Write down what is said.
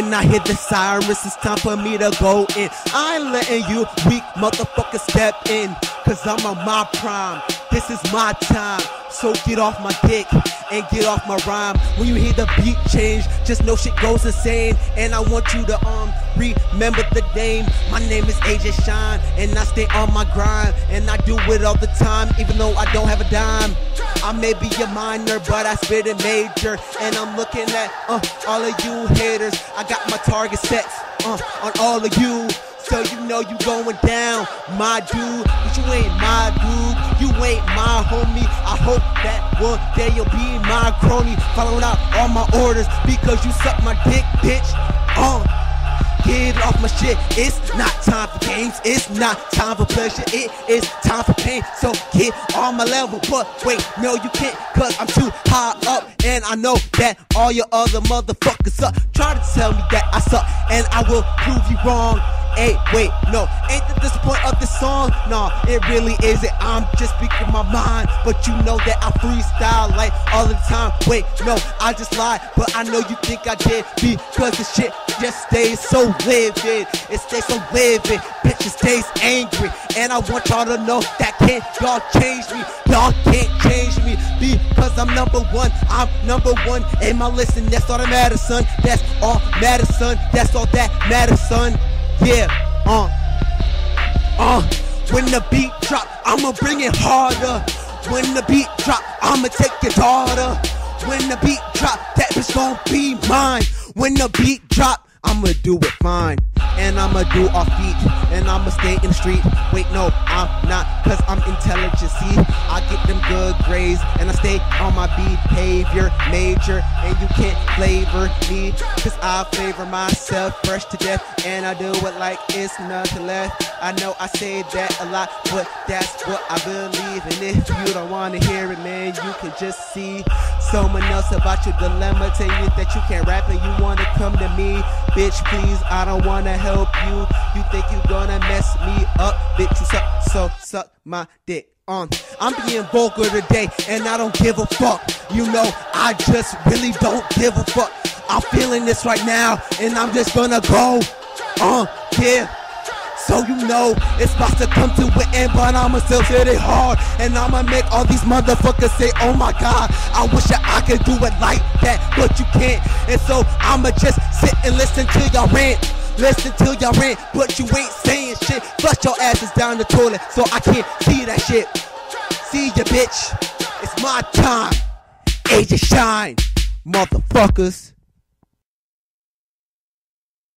When I hear the sirens, it's time for me to go in. I ain't letting you weak motherfuckers step in, cause I'm on my prime. This is my time, so get off my dick and get off my rhyme. When you hear the beat change, just know shit goes insane. And I want you to remember the name. My name is AJ Shine, and I stay on my grind, and I do it all the time, even though I don't have a dime. I may be a minor, but I spit a major. And I'm looking at all of you haters. I got my target set on all of you, so you know you going down, my dude. But you ain't my dude, you ain't my homie. I hope that one day you'll be my crony, following out all my orders, because you suck my dick, bitch. Get off my shit. It's not time for games, it's not time for pleasure, it is time for pain. So get on my level, but wait, no you can't, cause I'm too high up. And I know that all your other motherfuckers suck. Try to tell me that I suck, and I will prove you wrong. Hey, wait, no, ain't that this point of this song? Nah, it really isn't, I'm just speaking my mind. But you know that I freestyle like all the time. Wait, no, I just lied, but I know you think I did, because this shit just stays so livid. It stays so livid, bitches stays angry. And I want y'all to know that can't y'all change me. Y'all can't change me, because I'm number one. I'm number one in my list, and that's all that matters, son. That's all matters, son. That's all that matters, son. Yeah, when the beat drop, I'ma bring it harder. When the beat drop, I'ma take your daughter. When the beat drop, that bitch gon' be mine. When the beat drop, I'ma do it fine. And I'ma do off beat, and I'ma stay in the street. Wait, no, I'm not, cause I'm intelligent, see? I get them good grades, and I stay on my behavior major. And you can't flavor me, cause I flavor myself fresh to death. And I do it like it's nothing left. I know I say that a lot, but that's what I believe. And if you don't wanna hear it, man, you can just see someone else about your dilemma, tell you that you can't rap and you wanna come to me. Bitch, please, I don't wanna help you. You think you gonna mess me up, bitch, you suck, so suck my dick. I'm being vulgar today, and I don't give a fuck. You know, I just really don't give a fuck. I'm feeling this right now, and I'm just gonna go. Yeah. So you know, it's about to come to an end, but I'ma still hit it hard. And I'ma make all these motherfuckers say, oh my god, I wish that I could do it like that, but you can't. And so I'ma just sit and listen to y'all rant. Listen to y'all rant, but you ain't saying shit. Flush your asses down the toilet, so I can't see that shit. See ya, bitch, it's my time. AJ Shine, motherfuckers.